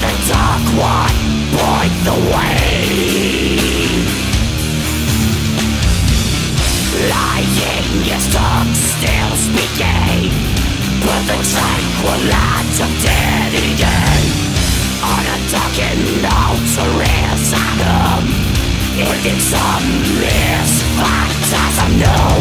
the dark one point the way. Lying is dark, still speaking, but the tranquil light of dead again. On a darkened altar is Adam, if it's some risk, fact doesn't know.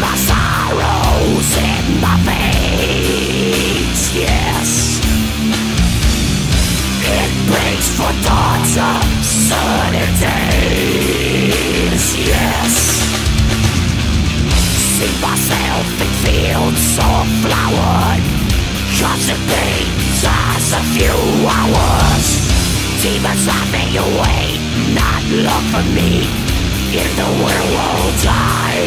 My sorrows in my veins, yes. It breaks for thoughts of certainties, yes. See myself in fields so flowered, cause it pains us a few hours. Demons I may await, not look for me, in the world I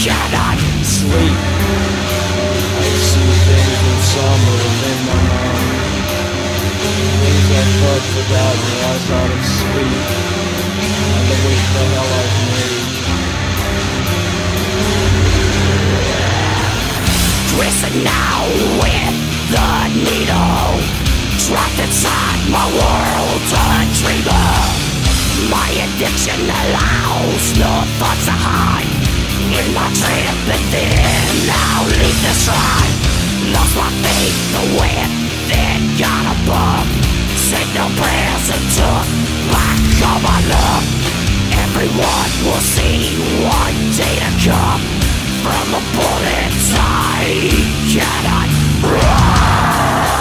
cannot sleep. I see things in summer within my mind, things I thought without realized out of sleep, and the wish the hell I've made. Twisted now with the needle, trapped inside my world, a dreamer. My addiction allows no thoughts to hide. In my trip within, I'll leave the shrine. Lost my faith, the wind, then got above. Said no prayers and took back all my love. Everyone will see one day to come. From the bullets I cannot run.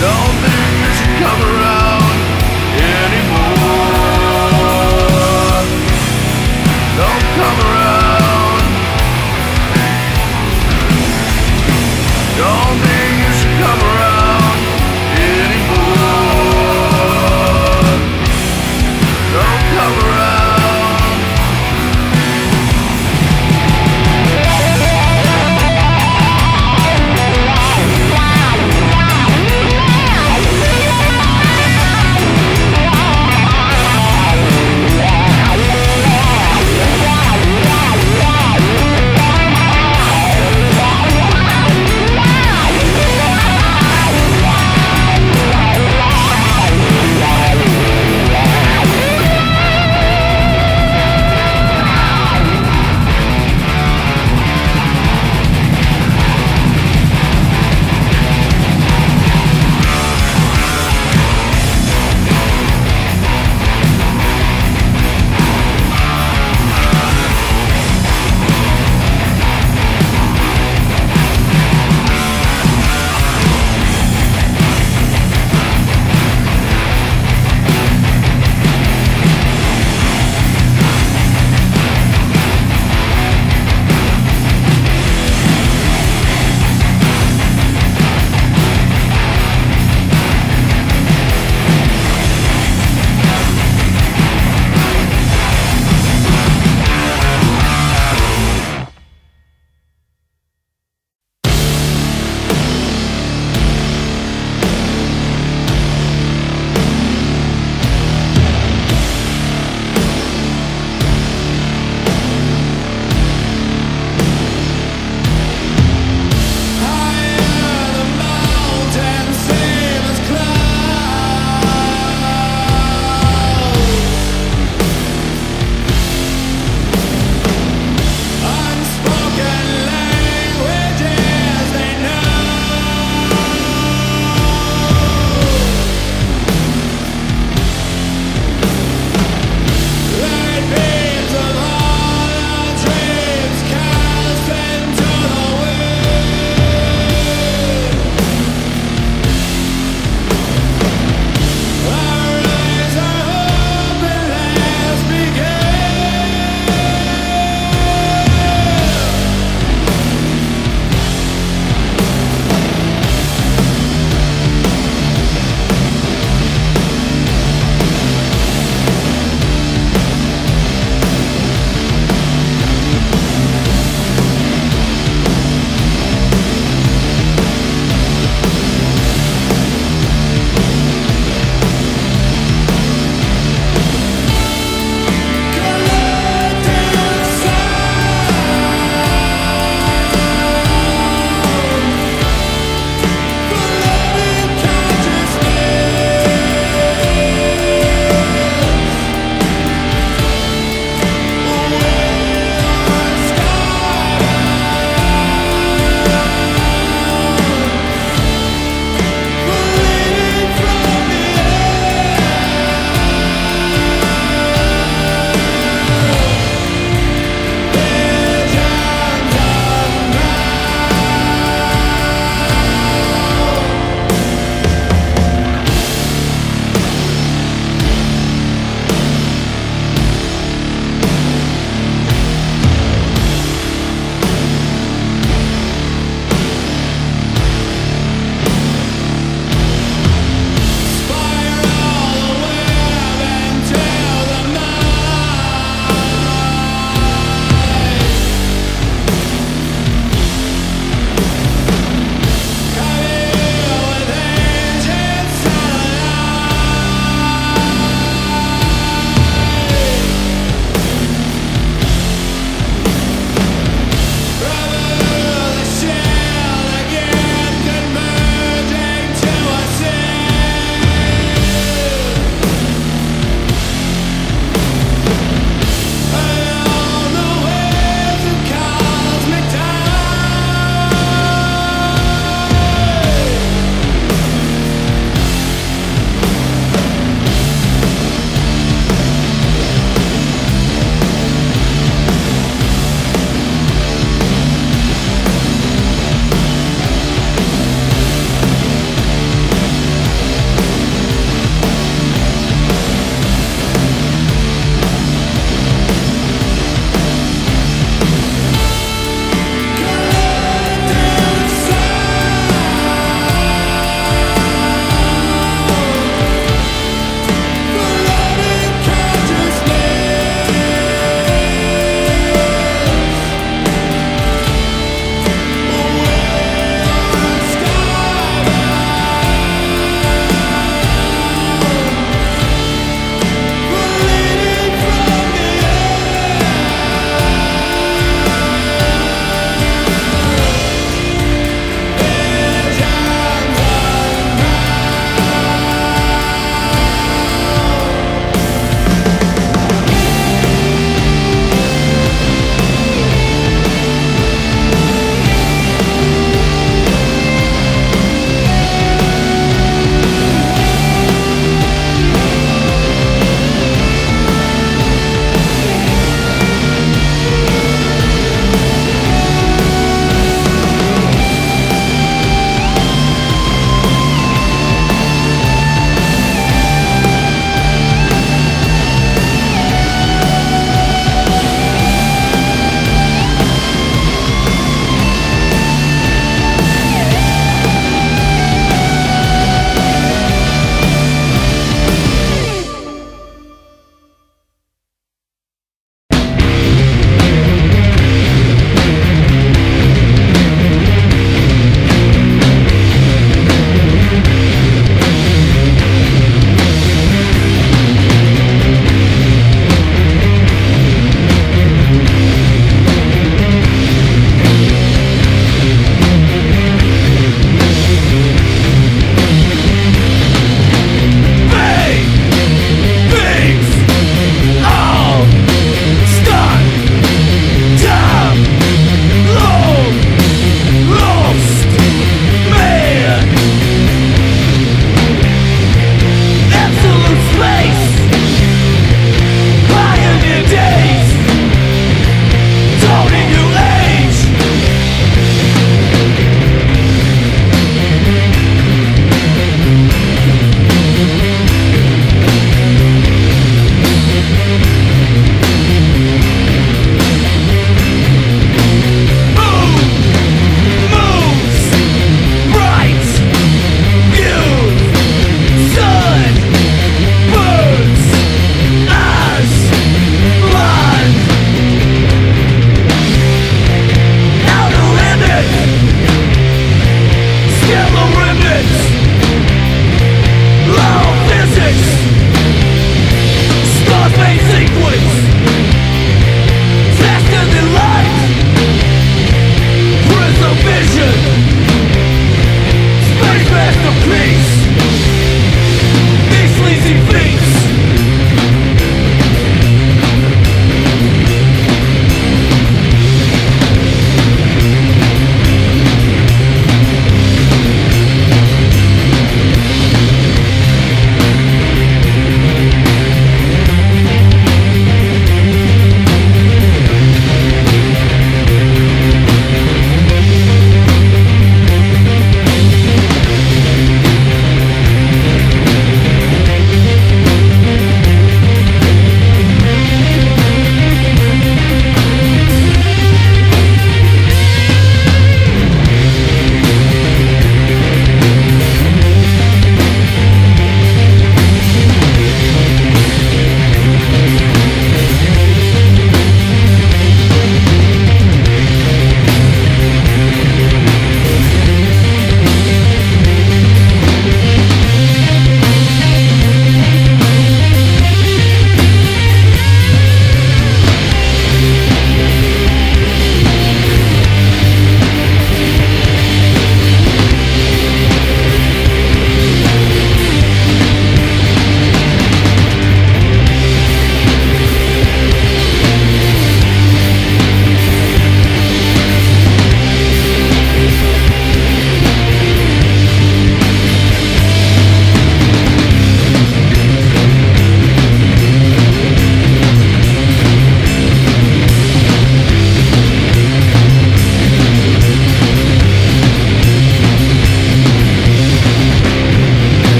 Don't think this will come around anymore. Don't come around. Don't think this will come around anymore. Don't come around.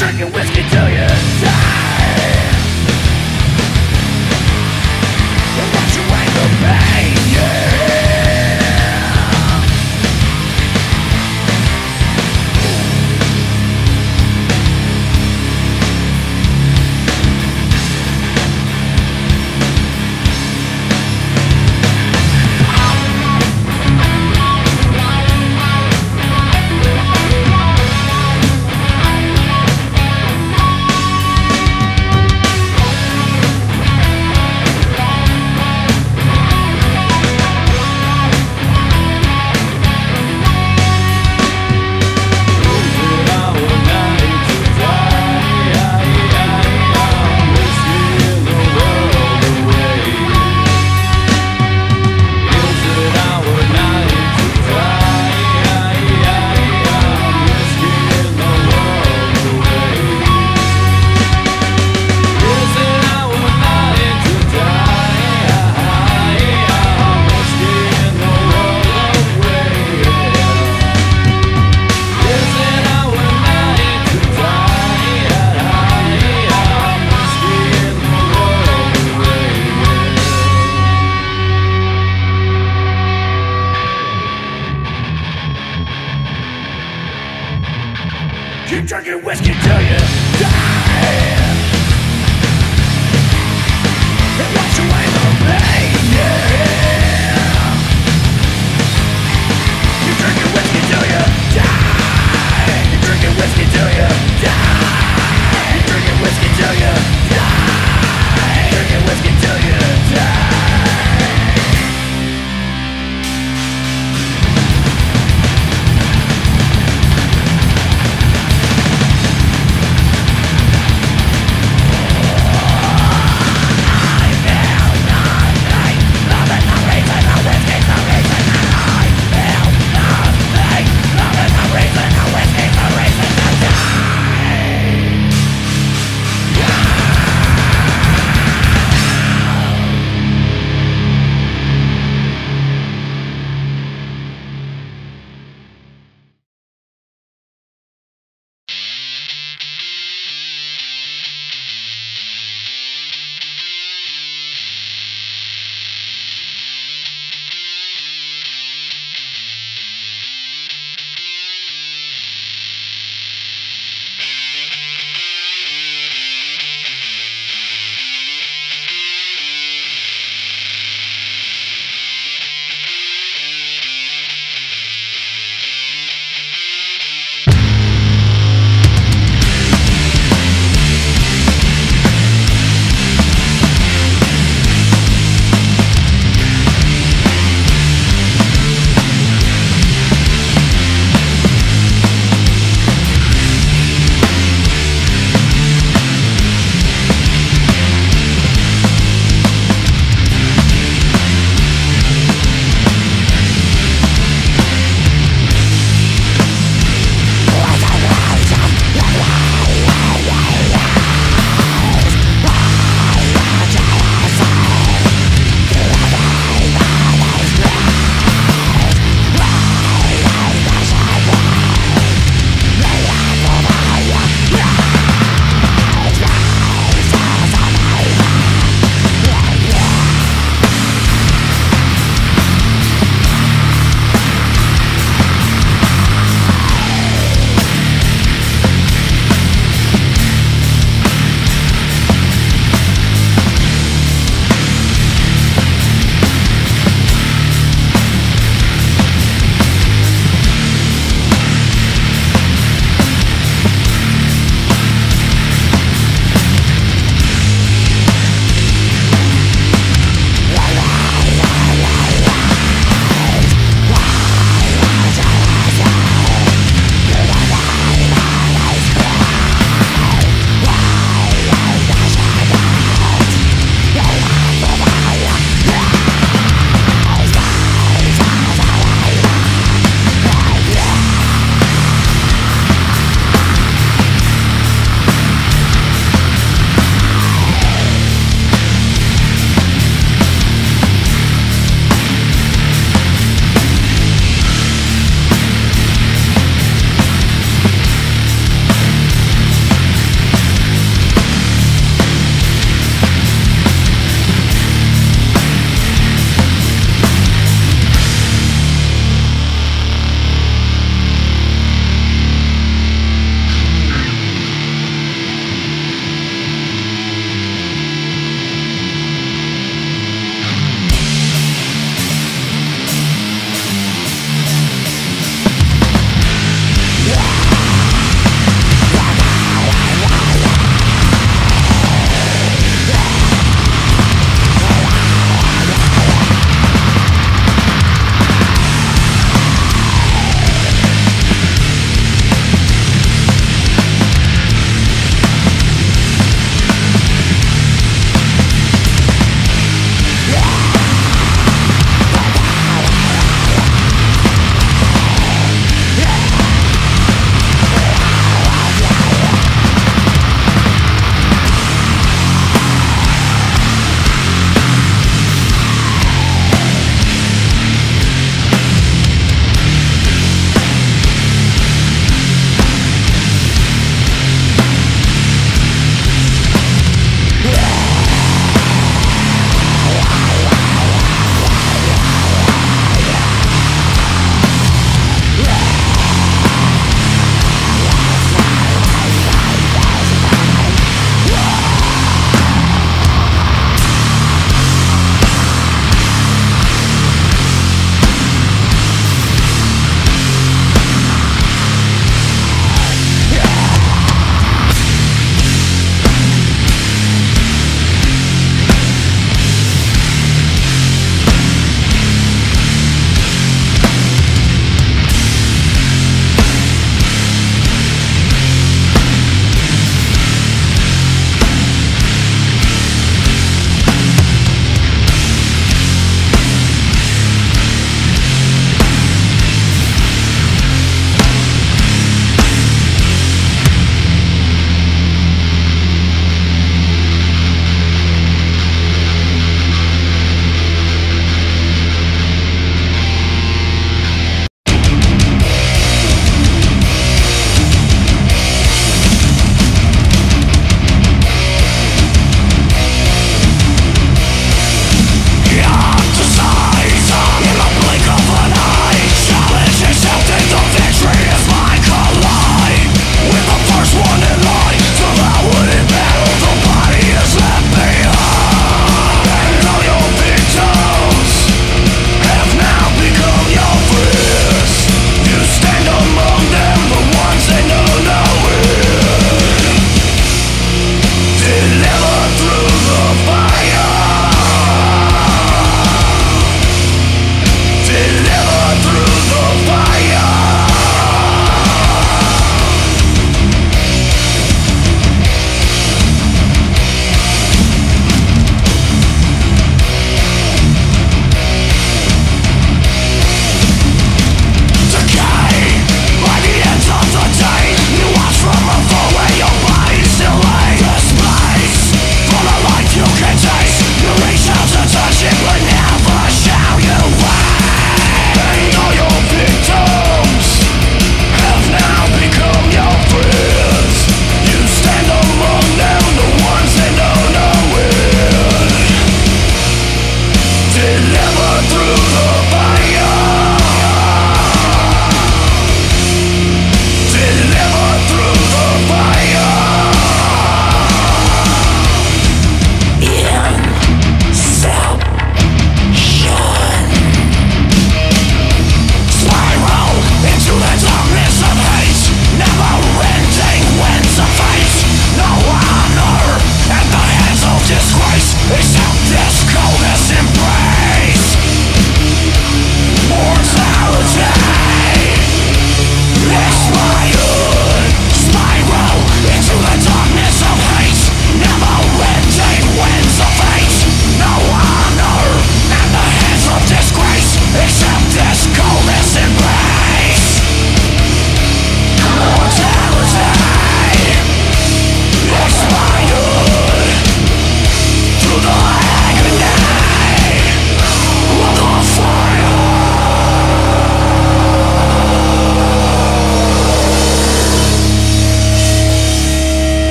Drinking whiskey till you die, and wash away the pain, yeah.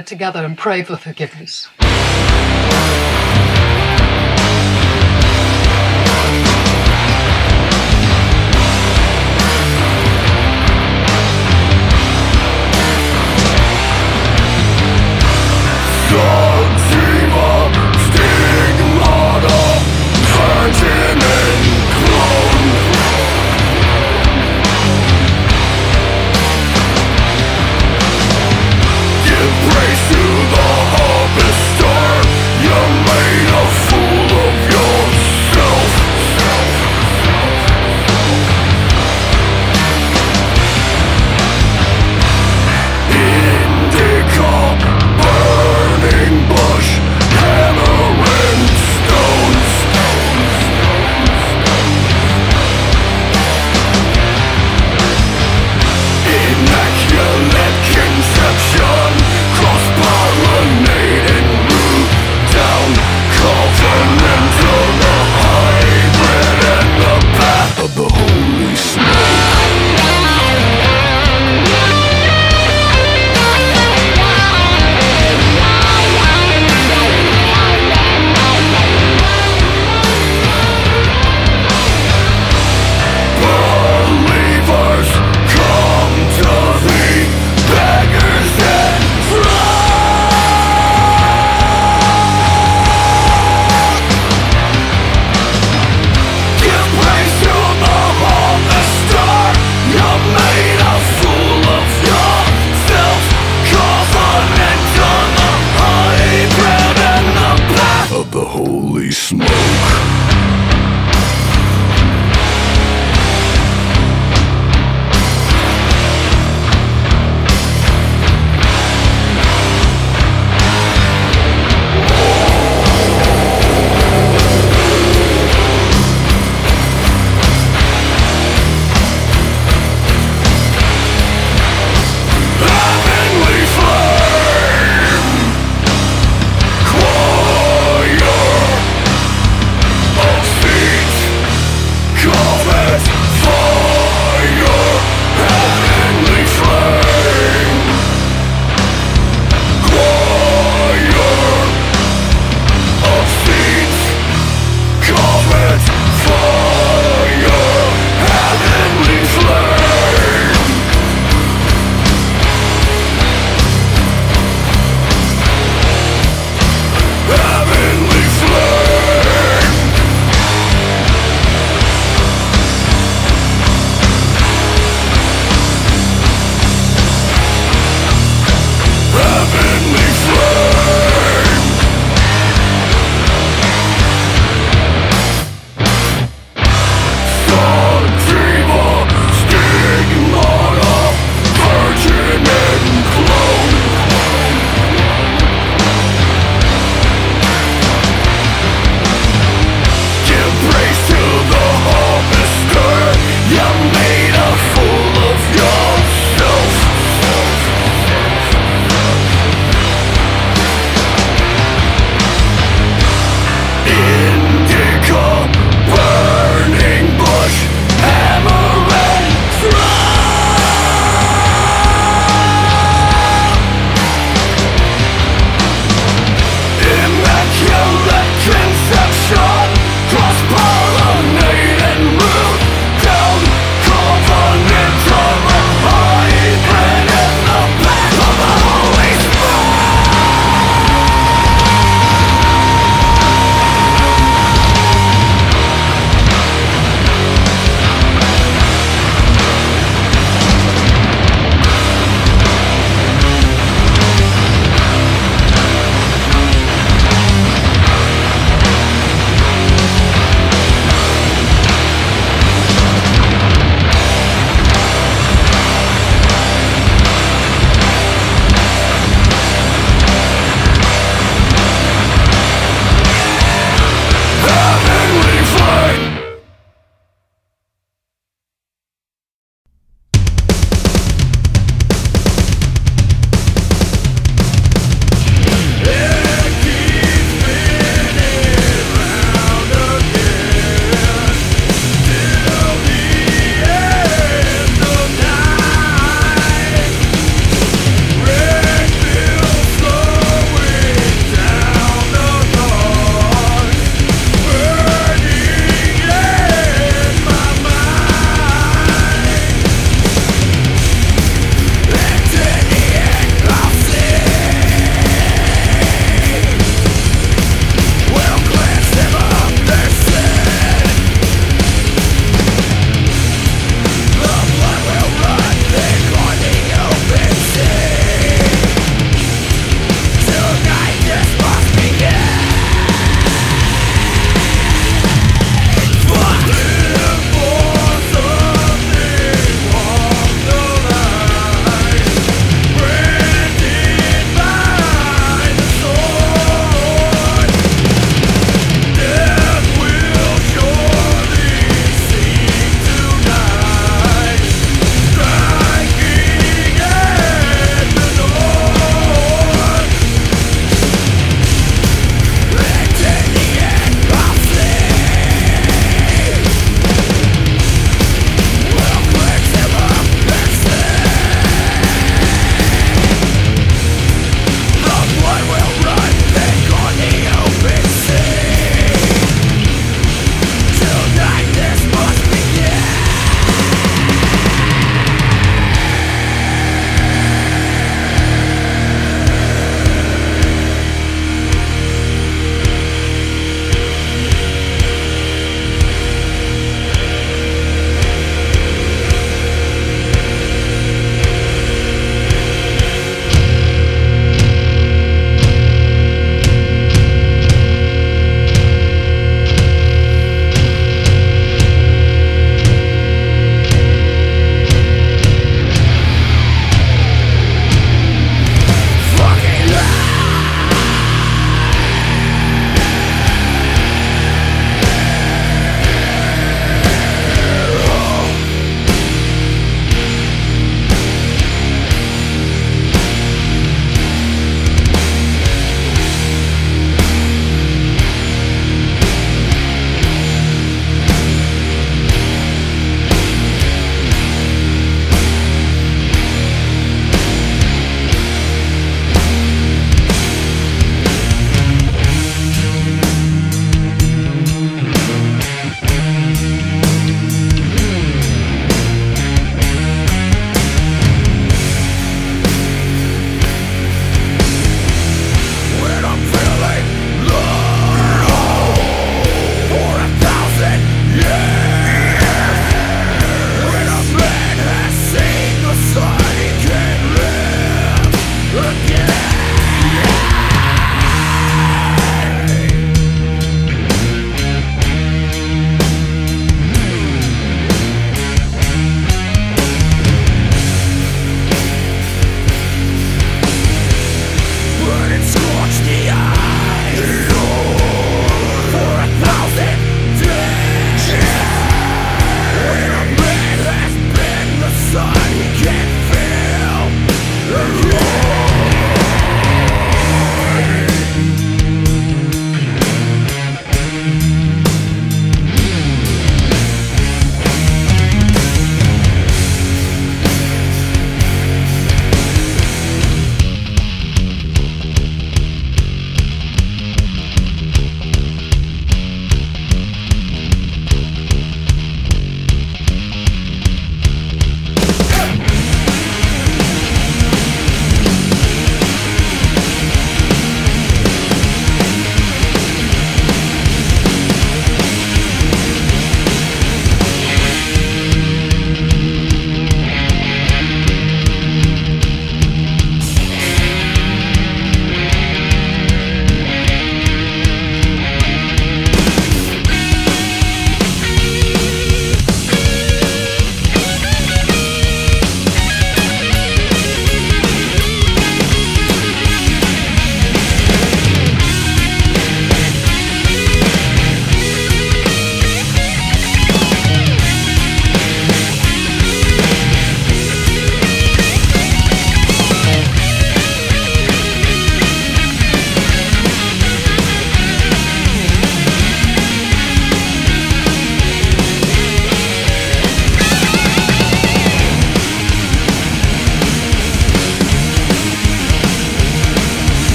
gathered together and pray for forgiveness. Praise to the harvest.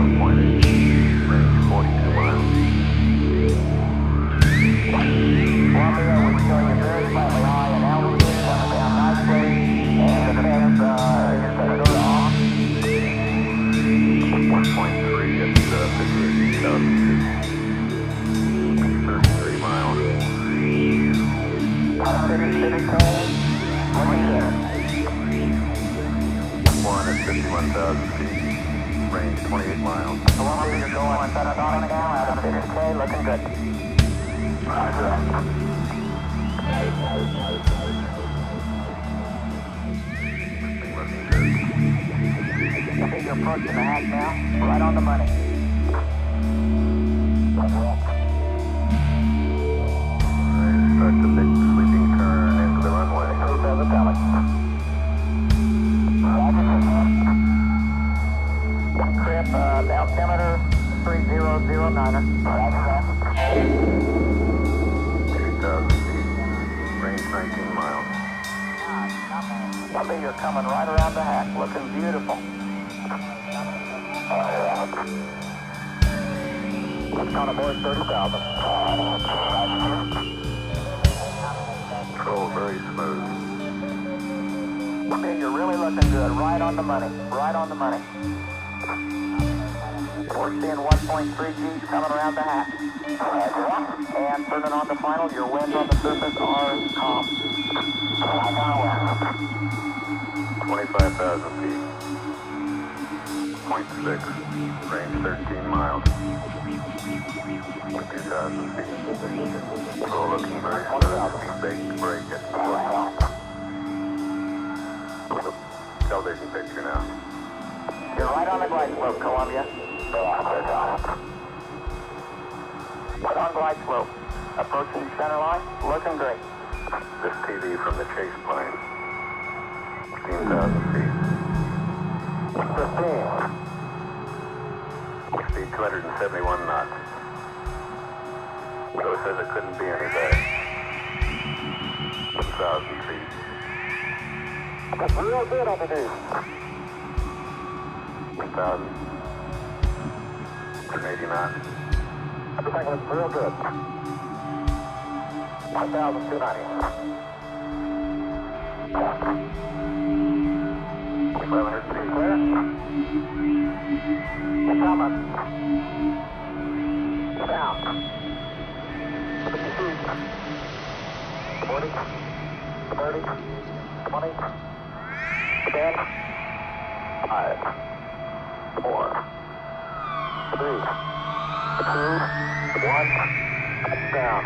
151,000 feet, range 28 miles. The one where you're going is set up on again, out of 50K, looking good. Roger that. Okay, you're approaching the hack now, right on the money. Alright, start the big sweeping turn into the runway. Cruise as a pellet. Altimeter 3009er. 8,000 feet, range 19 miles. Lovely, you're coming right around the hack, looking beautiful. Let's count aboard 30,000. Control very smooth. Okay, you're really looking good, right on the money, right on the money. We're seeing 1.3 Gs coming around the hack. And turning on the final, your winds on the surface are calm. 25,000 feet. 0.6, range 13 miles. 22,000 feet. We're looking very smooth. Big break it. Television picture now. You're right on the glide slope, Columbia. We're on glide slope. Approaching center line, looking great. This TV from the chase plane. 15,000 feet. 15. Speed 271 knots. So it says it couldn't be any better. 1,000 feet. That's real good over there. 1,000. 180 knots. I think that's real good. 1,290. 500 feet clear. Coming. Down. 50 feet. 40. 30. 20. 10. 5. 4, 3, 2, 1, down.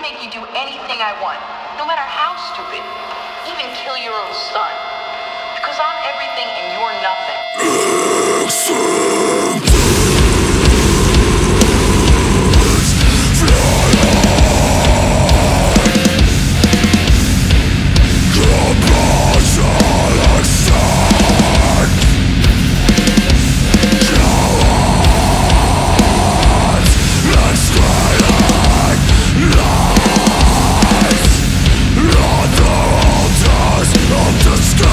can make you do anything I want, no matter how stupid, even kill your own son. Because I'm everything and you're nothing. Excellent. Discuss.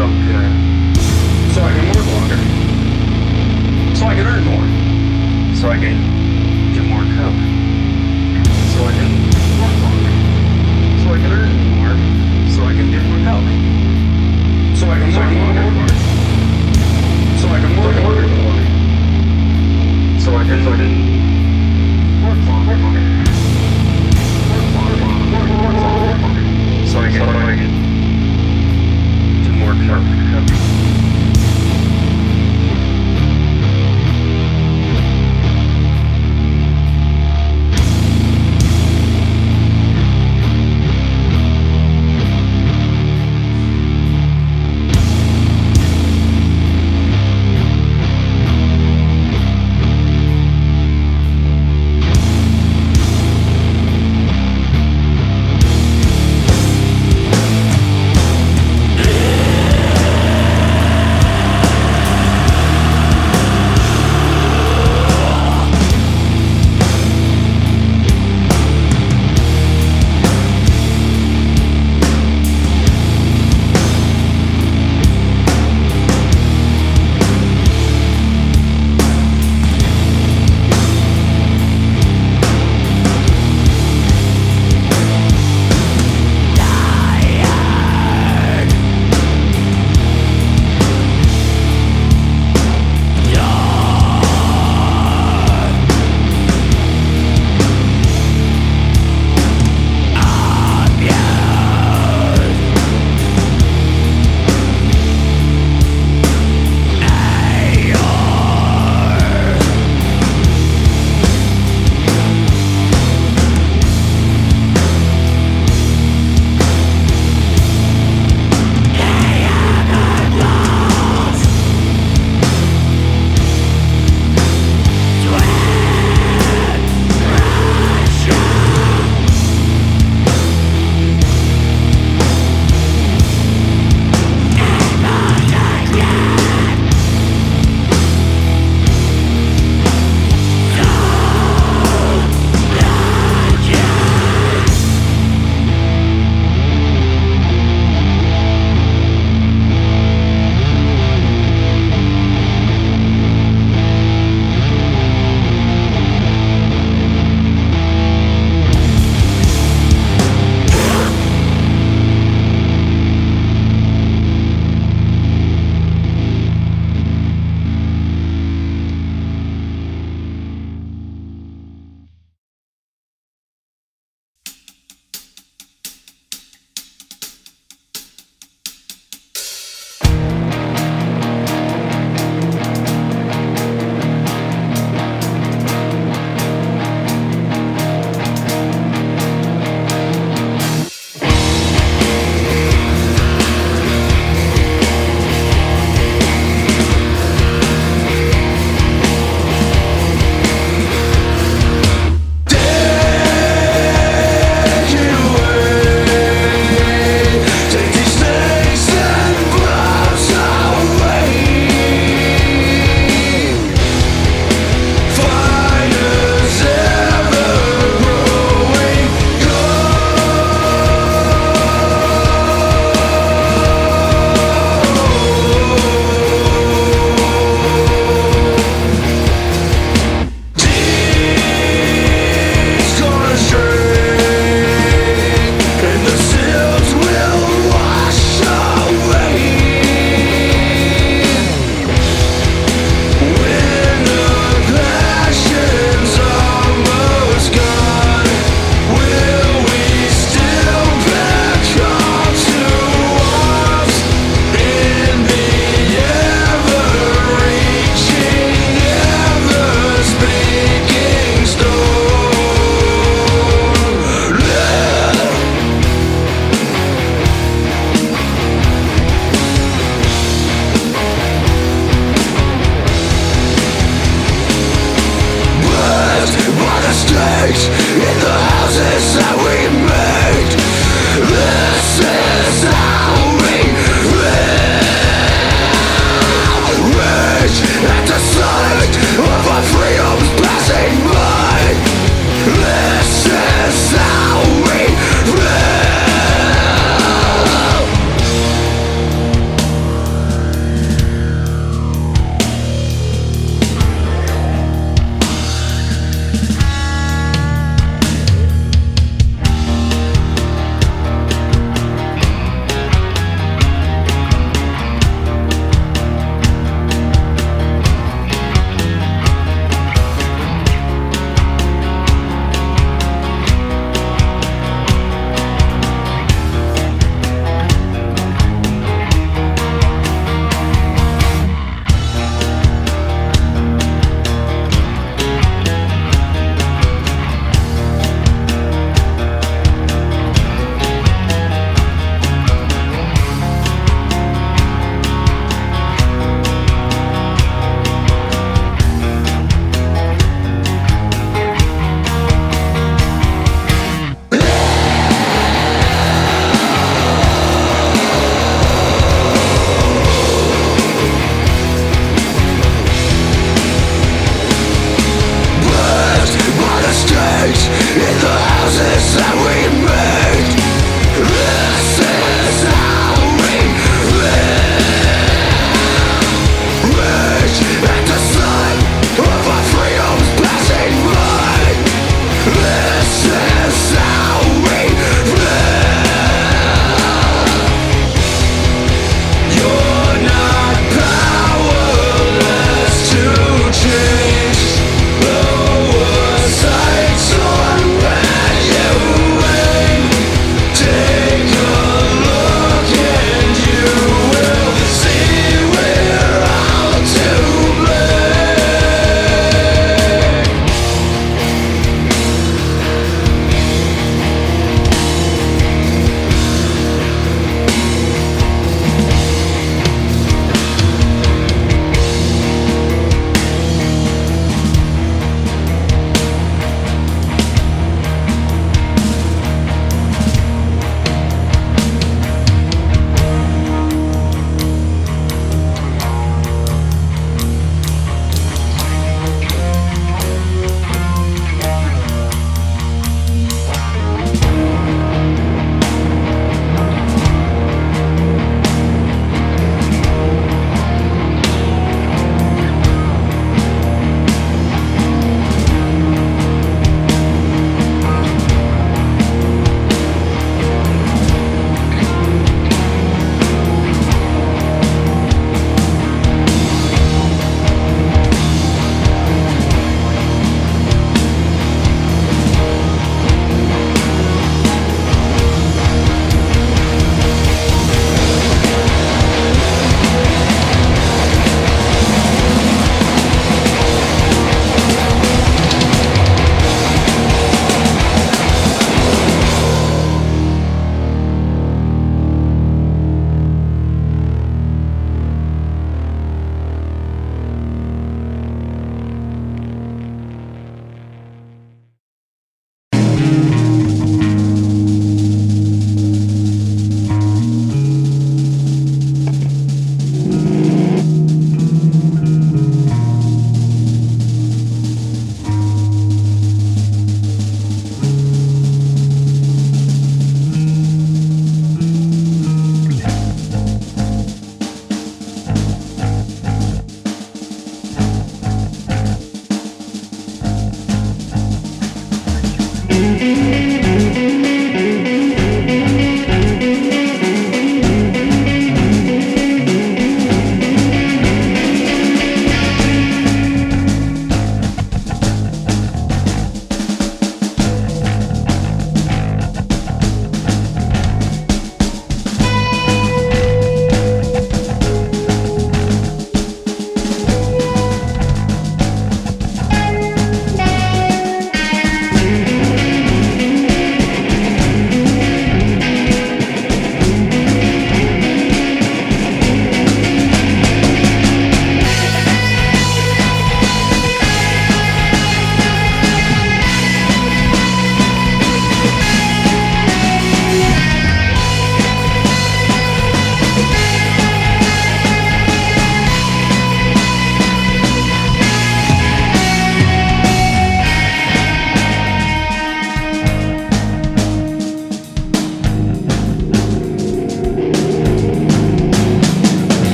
coke, so I can work longer, so I can earn more, so I can get more coke, so I can work longer, so I can earn more, so I can get more coke, so I can work longer, so I can work longer, so I can work longer, so I can do more coke.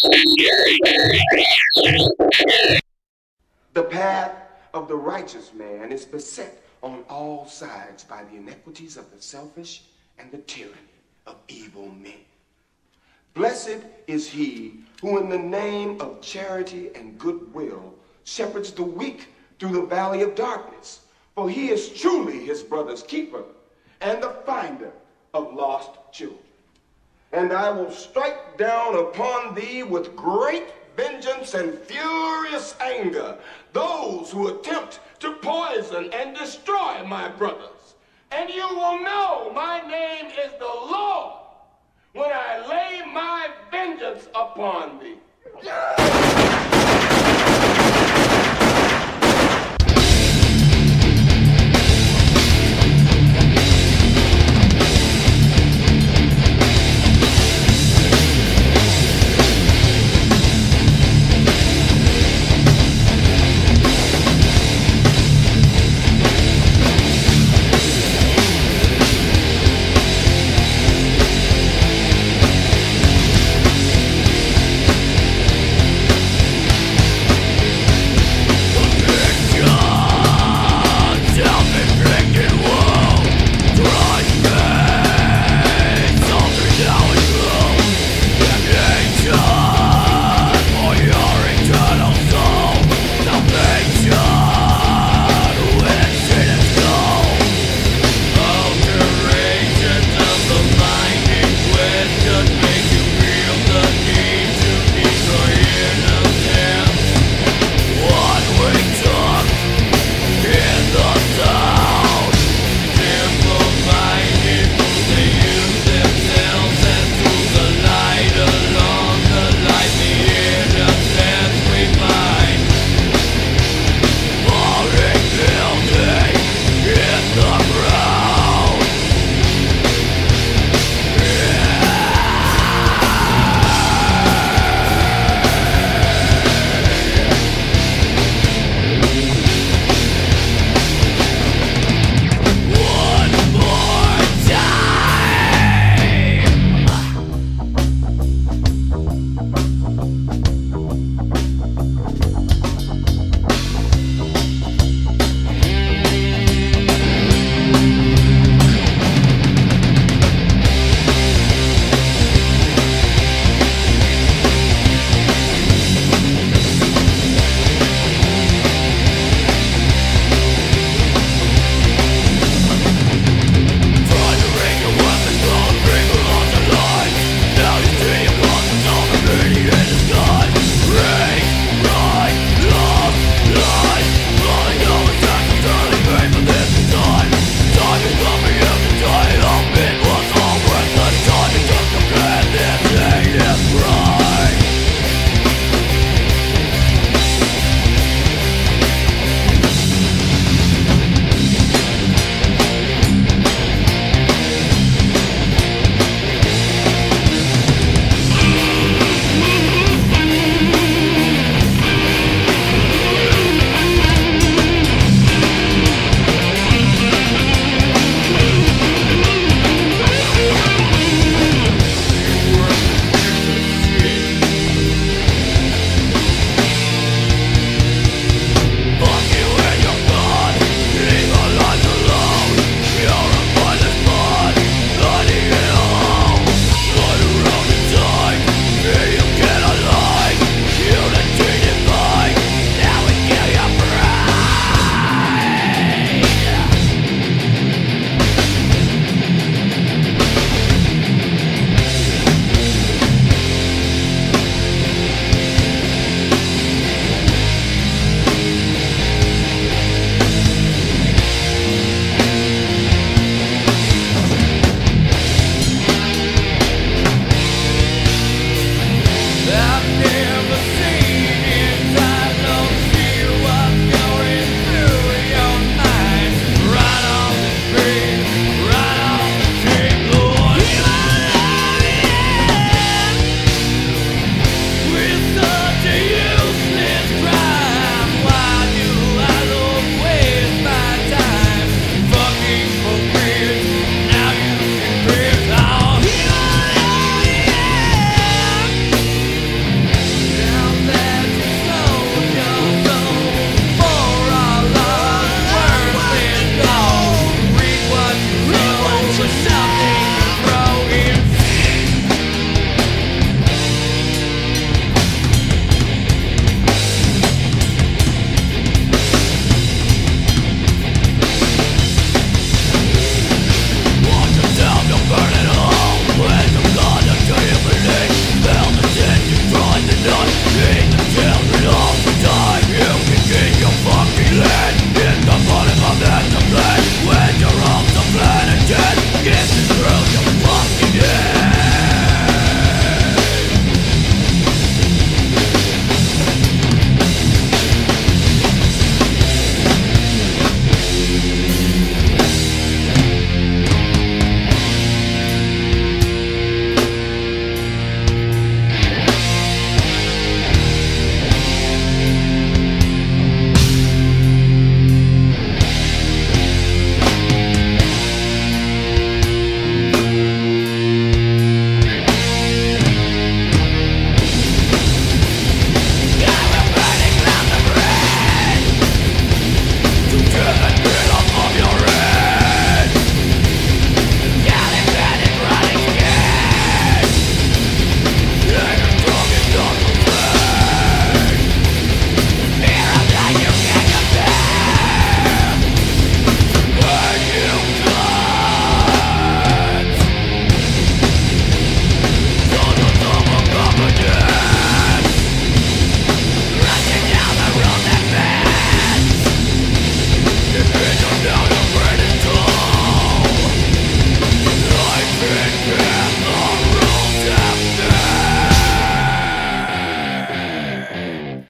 The path of the righteous man is beset on all sides by the iniquities of the selfish and the tyranny of evil men. Blessed is he who in the name of charity and goodwill shepherds the weak through the valley of darkness, for he is truly his brother's keeper and the finder of lost children. And I will strike down upon thee with great vengeance and furious anger those who attempt to poison and destroy my brothers. And you will know my name is the Lord when I lay my vengeance upon thee.